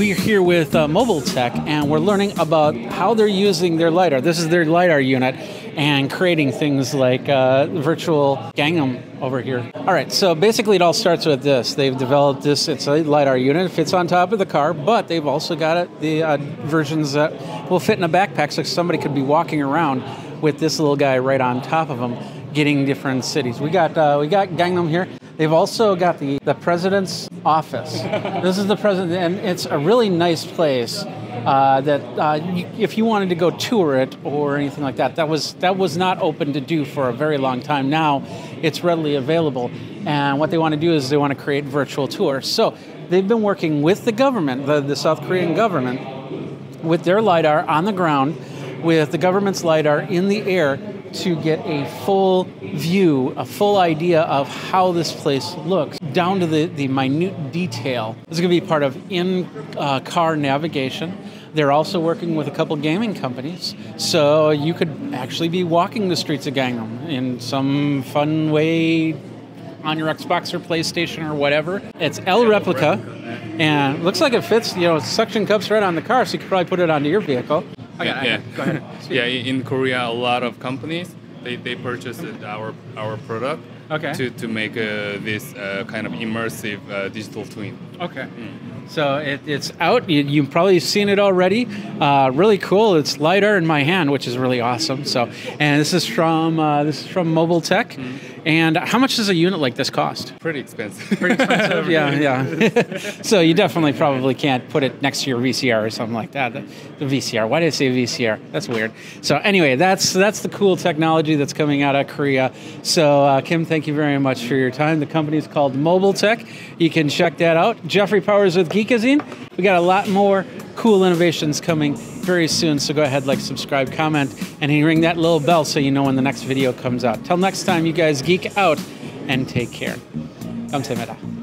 We're here with Mobiltech, and we're learning about how they're using their LiDAR. This is their LiDAR unit, and creating things like virtual Gangnam over here. All right, so basically it all starts with this. They've developed this, it's a LiDAR unit, it fits on top of the car, but they've also got the versions that will fit in a backpack, so somebody could be walking around with this little guy right on top of them, getting different cities. We got Gangnam here. They've also got the president's office. This is the president, and it's a really nice place if you wanted to go tour it or anything like that. That was not open to do for a very long time. Now it's readily available, and what they want to do is they want to create virtual tours. So they've been working with the government, the South Korean government, with their LiDAR on the ground, with the government's LiDAR in the air, to get a full view, a full idea of how this place looks, down to the minute detail. This is going to be part of in-car navigation. They're also working with a couple gaming companies, so you could actually be walking the streets of Gangnam in some fun way on your Xbox or PlayStation or whatever. It's L-Replica, and it looks like it fits, you know, suction cups right on the car, so you could probably put it onto your vehicle. Okay, yeah. Go ahead. Yeah, in Korea, a lot of companies, they purchased our product, okay, to make this kind of immersive digital twin. Okay. So it's out. You've probably seen it already. Really cool. It's LiDAR in my hand, which is really awesome. So, and this is from Mobiltech. And how much does a unit like this cost? Pretty expensive. Pretty expensive. yeah. So you definitely probably can't put it next to your VCR or something like that. The VCR. Why did I say VCR? That's weird. So anyway, that's the cool technology that's coming out of Korea. So Kim, thank you very much for your time. The company's called Mobiltech. You can check that out. Jeffrey Powers with Geekazine. We got a lot more cool innovations coming very soon, so go ahead, like, subscribe, comment, and ring that little bell so you know when the next video comes out. Till next time, you guys geek out and take care. 감사합니다.